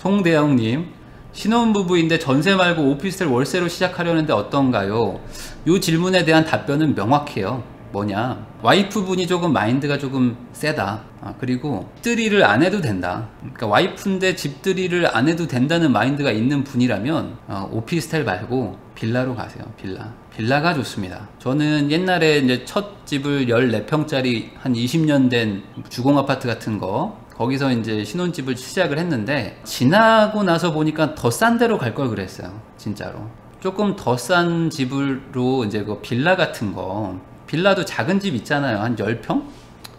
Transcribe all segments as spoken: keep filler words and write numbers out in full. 송대영님, 신혼부부인데 전세 말고 오피스텔 월세로 시작하려는데 어떤가요? 이 질문에 대한 답변은 명확해요. 뭐냐, 와이프분이 조금 마인드가 조금 세다. 아, 그리고 집들이를 안 해도 된다. 그러니까 와이프인데 집들이를 안 해도 된다는 마인드가 있는 분이라면 어, 오피스텔 말고 빌라로 가세요. 빌라. 빌라가 좋습니다. 저는 옛날에 이제 첫 집을 십사 평짜리 한 이십 년 된 주공아파트 같은 거, 거기서 이제 신혼집을 시작을 했는데 지나고 나서 보니까 더 싼 데로 갈 걸 그랬어요. 진짜로. 조금 더 싼 집으로 이제 그 빌라 같은 거, 빌라도 작은 집 있잖아요. 한 십 평?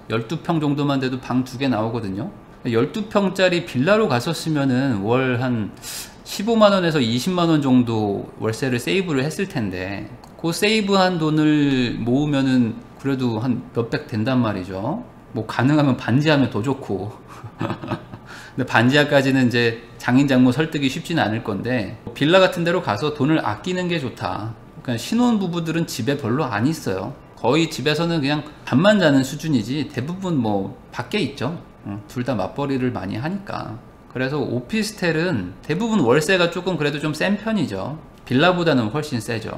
십이 평 정도만 돼도 방 두 개 나오거든요. 십이 평짜리 빌라로 갔었으면은 월 한 십오만 원에서 이십만 원 정도 월세를 세이브를 했을 텐데, 그 세이브한 돈을 모으면은 그래도 한 몇백 된단 말이죠. 뭐 가능하면 반지하면 더 좋고. 근데 반지하까지는 이제 장인장모 설득이 쉽지는 않을 건데, 빌라 같은 데로 가서 돈을 아끼는 게 좋다. 그러니까 신혼부부들은 집에 별로 안 있어요. 거의 집에서는 그냥 잠만 자는 수준이지 대부분 뭐 밖에 있죠. 둘 다 맞벌이를 많이 하니까. 그래서 오피스텔은 대부분 월세가 조금 그래도 좀 센 편이죠. 빌라보다는 훨씬 세죠.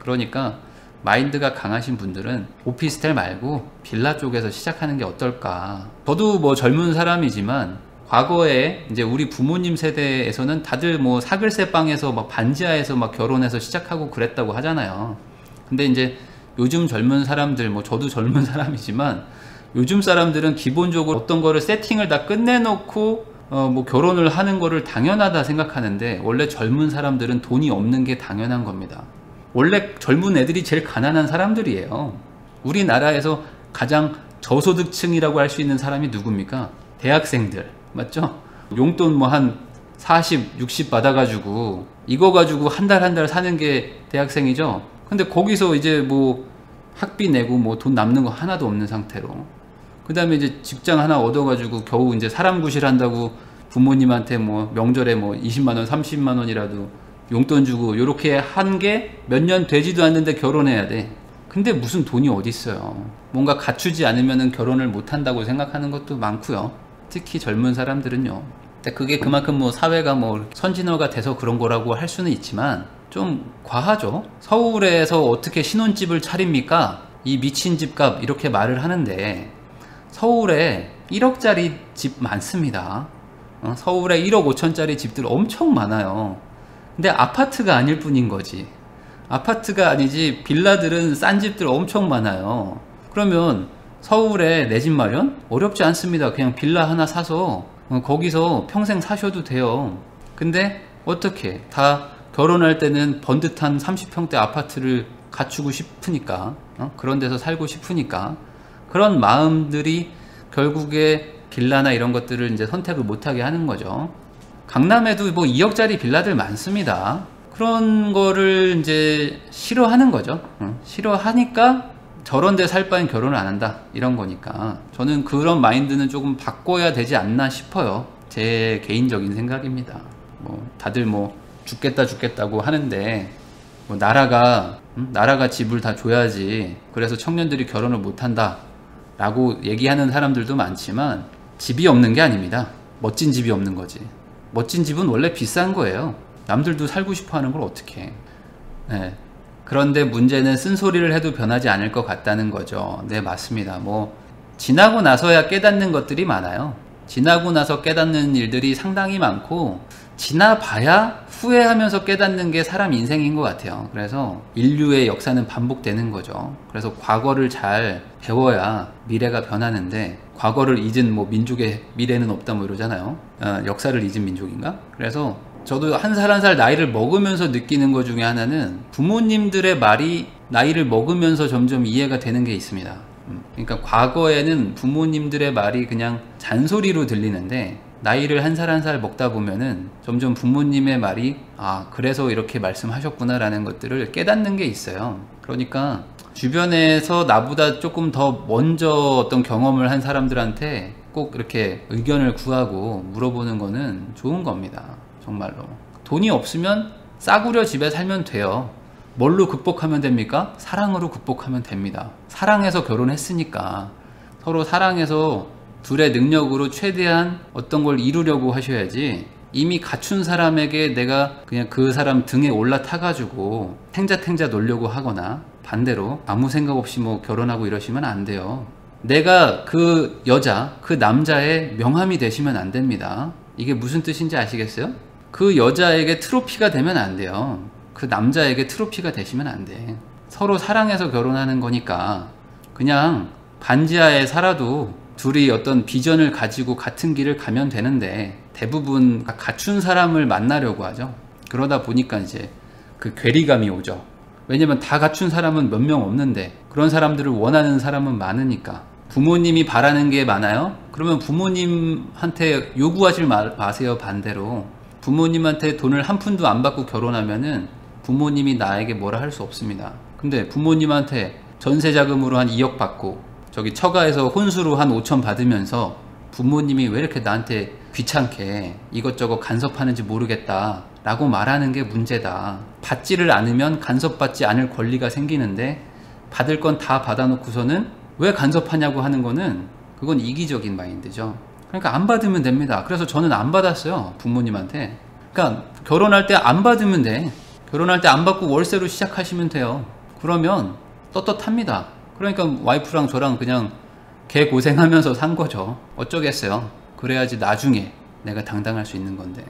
그러니까 마인드가 강하신 분들은 오피스텔 말고 빌라 쪽에서 시작하는 게 어떨까. 저도 뭐 젊은 사람이지만 과거에 이제 우리 부모님 세대에서는 다들 뭐 사글세 방에서 막 반지하에서 막 결혼해서 시작하고 그랬다고 하잖아요. 근데 이제 요즘 젊은 사람들, 뭐 저도 젊은 사람이지만 요즘 사람들은 기본적으로 어떤 거를 세팅을 다 끝내놓고 어 뭐 결혼을 하는 거를 당연하다 생각하는데, 원래 젊은 사람들은 돈이 없는 게 당연한 겁니다. 원래 젊은 애들이 제일 가난한 사람들이에요. 우리나라에서 가장 저소득층이라고 할 수 있는 사람이 누굽니까? 대학생들. 맞죠? 용돈 뭐 한 사십, 육십 받아가지고 이거 가지고 한 달 한 달 사는 게 대학생이죠. 근데 거기서 이제 뭐 학비 내고 뭐 돈 남는 거 하나도 없는 상태로, 그 다음에 이제 직장 하나 얻어가지고 겨우 이제 사람 구실한다고 부모님한테 뭐 명절에 뭐 이십만 원, 삼십만 원이라도 용돈 주고 요렇게 한 게 몇 년 되지도 않는데 결혼해야 돼. 근데 무슨 돈이 어디 있어요. 뭔가 갖추지 않으면은 결혼을 못 한다고 생각하는 것도 많고요. 특히 젊은 사람들은요. 근데 그게 그만큼 뭐 사회가 뭐 선진화가 돼서 그런 거라고 할 수는 있지만 좀 과하죠. 서울에서 어떻게 신혼집을 차립니까? 이 미친 집값 이렇게 말을 하는데, 서울에 일억짜리 집 많습니다. 어? 서울에 일억 오천짜리 집들 엄청 많아요. 근데 아파트가 아닐 뿐인 거지. 아파트가 아니지 빌라들은 싼 집들 엄청 많아요. 그러면 서울에 내 집 마련? 어렵지 않습니다. 그냥 빌라 하나 사서 거기서 평생 사셔도 돼요. 근데 어떻게 다 결혼할 때는 번듯한 삼십 평대 아파트를 갖추고 싶으니까, 어? 그런 데서 살고 싶으니까 그런 마음들이 결국에 빌라나 이런 것들을 이제 선택을 못하게 하는 거죠. 강남에도 뭐 이억짜리 빌라들 많습니다. 그런 거를 이제 싫어하는 거죠. 응? 싫어하니까 저런 데 살 바엔 결혼을 안 한다, 이런 거니까. 저는 그런 마인드는 조금 바꿔야 되지 않나 싶어요. 제 개인적인 생각입니다. 뭐 다들 뭐 죽겠다 죽겠다고 하는데, 뭐 나라가 음? 나라가 집을 다 줘야지 그래서 청년들이 결혼을 못한다 라고 얘기하는 사람들도 많지만, 집이 없는 게 아닙니다. 멋진 집이 없는 거지. 멋진 집은 원래 비싼 거예요. 남들도 살고 싶어 하는 걸 어떻게. 네. 그런데 문제는 쓴소리를 해도 변하지 않을 것 같다는 거죠. 네, 맞습니다. 뭐 지나고 나서야 깨닫는 것들이 많아요. 지나고 나서 깨닫는 일들이 상당히 많고, 지나봐야 후회하면서 깨닫는 게 사람 인생인 것 같아요. 그래서 인류의 역사는 반복되는 거죠. 그래서 과거를 잘 배워야 미래가 변하는데, 과거를 잊은 뭐 민족의 미래는 없다 뭐 이러잖아요. 어, 역사를 잊은 민족인가? 그래서 저도 한 살 한 살 나이를 먹으면서 느끼는 것 중에 하나는 부모님들의 말이 나이를 먹으면서 점점 이해가 되는 게 있습니다. 그러니까 과거에는 부모님들의 말이 그냥 잔소리로 들리는데, 나이를 한 살 한 살 먹다 보면은 점점 부모님의 말이 아 그래서 이렇게 말씀하셨구나 라는 것들을 깨닫는 게 있어요. 그러니까 주변에서 나보다 조금 더 먼저 어떤 경험을 한 사람들한테 꼭 이렇게 의견을 구하고 물어보는 거는 좋은 겁니다. 정말로 돈이 없으면 싸구려 집에 살면 돼요. 뭘로 극복하면 됩니까? 사랑으로 극복하면 됩니다. 사랑해서 결혼했으니까 서로 사랑해서 둘의 능력으로 최대한 어떤 걸 이루려고 하셔야지, 이미 갖춘 사람에게 내가 그냥 그 사람 등에 올라타가지고 탱자탱자 놀려고 하거나, 반대로 아무 생각 없이 뭐 결혼하고 이러시면 안 돼요. 내가 그 여자, 그 남자의 명함이 되시면 안 됩니다. 이게 무슨 뜻인지 아시겠어요? 그 여자에게 트로피가 되면 안 돼요. 그 남자에게 트로피가 되시면 안 돼. 서로 사랑해서 결혼하는 거니까 그냥 반지하에 살아도 둘이 어떤 비전을 가지고 같은 길을 가면 되는데, 대부분 갖춘 사람을 만나려고 하죠. 그러다 보니까 이제 그 괴리감이 오죠. 왜냐면 다 갖춘 사람은 몇 명 없는데 그런 사람들을 원하는 사람은 많으니까. 부모님이 바라는 게 많아요? 그러면 부모님한테 요구하지 마세요. 반대로 부모님한테 돈을 한 푼도 안 받고 결혼하면은 부모님이 나에게 뭐라 할 수 없습니다. 근데 부모님한테 전세자금으로 한 이억 받고, 저기 처가에서 혼수로 한 오천 받으면서 부모님이 왜 이렇게 나한테 귀찮게 이것저것 간섭하는지 모르겠다 라고 말하는 게 문제다. 받지를 않으면 간섭받지 않을 권리가 생기는데, 받을 건 다 받아놓고서는 왜 간섭하냐고 하는 거는, 그건 이기적인 마인드죠. 그러니까 안 받으면 됩니다. 그래서 저는 안 받았어요, 부모님한테. 그러니까 결혼할 때 안 받으면 돼. 결혼할 때 안 받고 월세로 시작하시면 돼요. 그러면 떳떳합니다. 그러니까 와이프랑 저랑 그냥 개 고생하면서 산 거죠. 어쩌겠어요. 그래야지 나중에 내가 당당할 수 있는 건데.